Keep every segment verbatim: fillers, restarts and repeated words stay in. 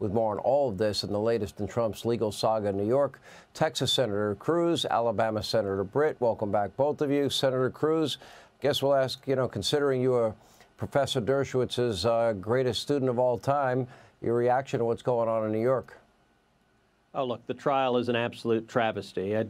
With more on all of this and the latest in Trump's legal saga in New York, Texas Senator Cruz, Alabama Senator Britt, welcome back, both of you. Senator Cruz, I guess we'll ask, you know, considering you are Professor Dershowitz's uh, greatest student of all time, your reaction to what's going on in New York. Oh, look, the trial is an absolute travesty. I,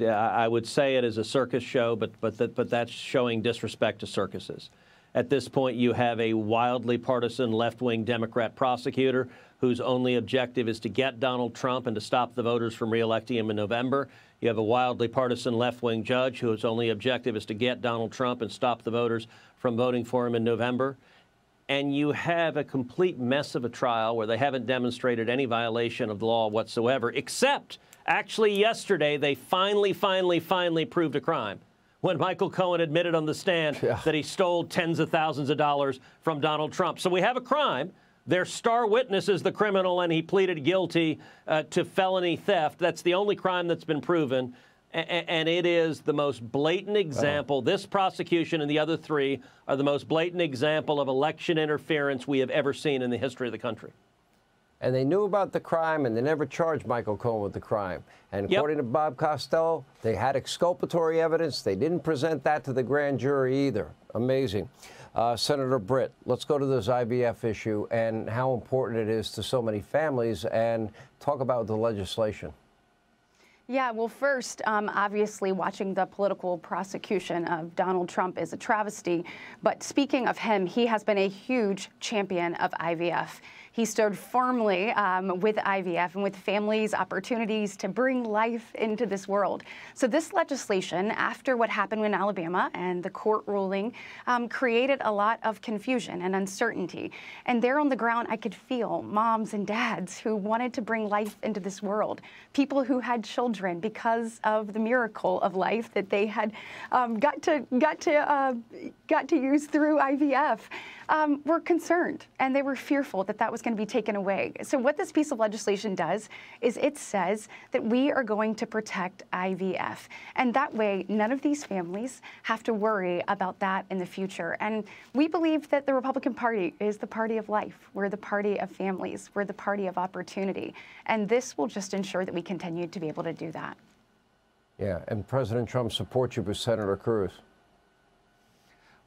I would say it is a circus show, but, but, that, but that's showing disrespect to circuses. At this point, you have a wildly partisan left-wing Democrat prosecutor whose only objective is to get Donald Trump and to stop the voters from reelecting him in November. You have a wildly partisan left-wing judge whose only objective is to get Donald Trump and stop the voters from voting for him in November. And you have a complete mess of a trial where they haven't demonstrated any violation of the law whatsoever, except actually yesterday they finally, finally, finally proved a crime when Michael Cohen admitted on the stand yeah. that he stole tens of thousands of dollars from Donald Trump. So we have a crime. Their star witness is the criminal, and he pleaded guilty uh, to felony theft. That's the only crime that's been proven. And it is the most blatant example. Uh-huh. This prosecution and the other three are the most blatant example of election interference we have ever seen in the history of the country. And they knew about the crime, and they never charged Michael Cohen with the crime. And yep. according to Bob Costello, they had exculpatory evidence. They didn't present that to the grand jury either. Amazing. Uh, Senator Britt, let's go to this I V F issue and how important it is to so many families, and talk about the legislation. Yeah, well, first, um, obviously, watching the political prosecution of Donald Trump is a travesty. But speaking of him, he has been a huge champion of I V F. He stood firmly um, with I V F and with families' opportunities to bring life into this world. So this legislation, after what happened in Alabama and the court ruling, um, created a lot of confusion and uncertainty. And there on the ground, I could feel moms and dads who wanted to bring life into this world, people who had children because of the miracle of life that they had um, got to got to uh, got to use through I V F, um, were concerned, and they were fearful that that was going to be taken away. So what this piece of legislation does is it says that we are going to protect I V F, and that way none of these families have to worry about that in the future. And we believe that the Republican Party is the party of life. We're the party of families. We're the party of opportunity, and this will just ensure that we continue to be able to do that. Yeah, and President Trump supports you with Senator Cruz.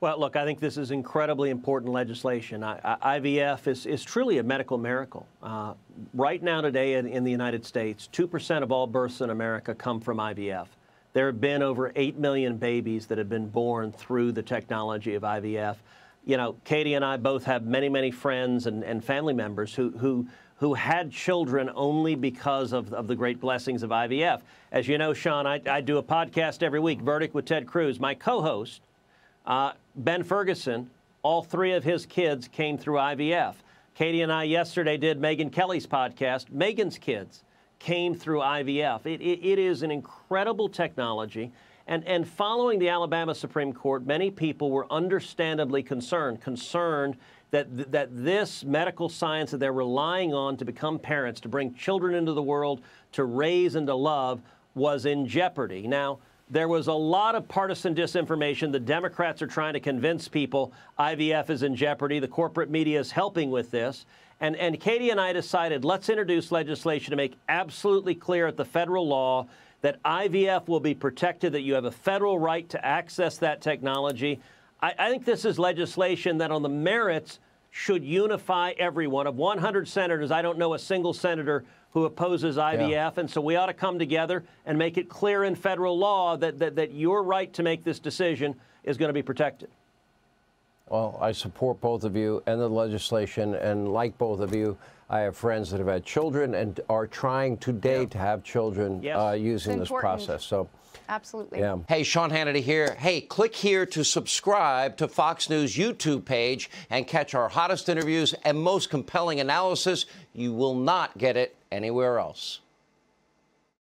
Well, look, I think this is incredibly important legislation. I, I, IVF is, is truly a medical miracle. Uh, right now today in, in the United States, two percent of all births in America come from I V F. There have been over eight million babies that have been born through the technology of I V F. You know, Katie and I both have many, many friends and, and family members who, who who had children only because of, of the great blessings of I V F. As you know, Sean, I, I do a podcast every week, Verdict with Ted Cruz. My co-host, uh, Ben Ferguson, all three of his kids came through I V F. Katie and I yesterday did Megyn Kelly's podcast. Megyn's kids came through I V F. It, it, it is an incredible technology. And, and following the Alabama Supreme Court, many people were understandably concerned, concerned that, th that this medical science that they're relying on to become parents, to bring children into the world, to raise and to love, was in jeopardy. Now, there was a lot of partisan disinformation. The Democrats are trying to convince people I V F is in jeopardy. The corporate media is helping with this. And, and Katie and I decided, let's introduce legislation to make absolutely clear at the federal law that I V F will be protected, that you have a federal right to access that technology. I, I think this is legislation that on the merits should unify everyone. Of one hundred senators, I don't know a single senator who opposes I V F, yeah. and so we ought to come together and make it clear in federal law that, that, that your right to make this decision is going to be protected. Well, I support both of you and the legislation, and like both of you, I have friends that have had children and are trying today yeah. to have children yes. uh, using this process. So, absolutely. Yeah. Hey, Sean Hannity here. Hey, click here to subscribe to Fox News YouTube page and catch our hottest interviews and most compelling analysis. You will not get it anywhere else.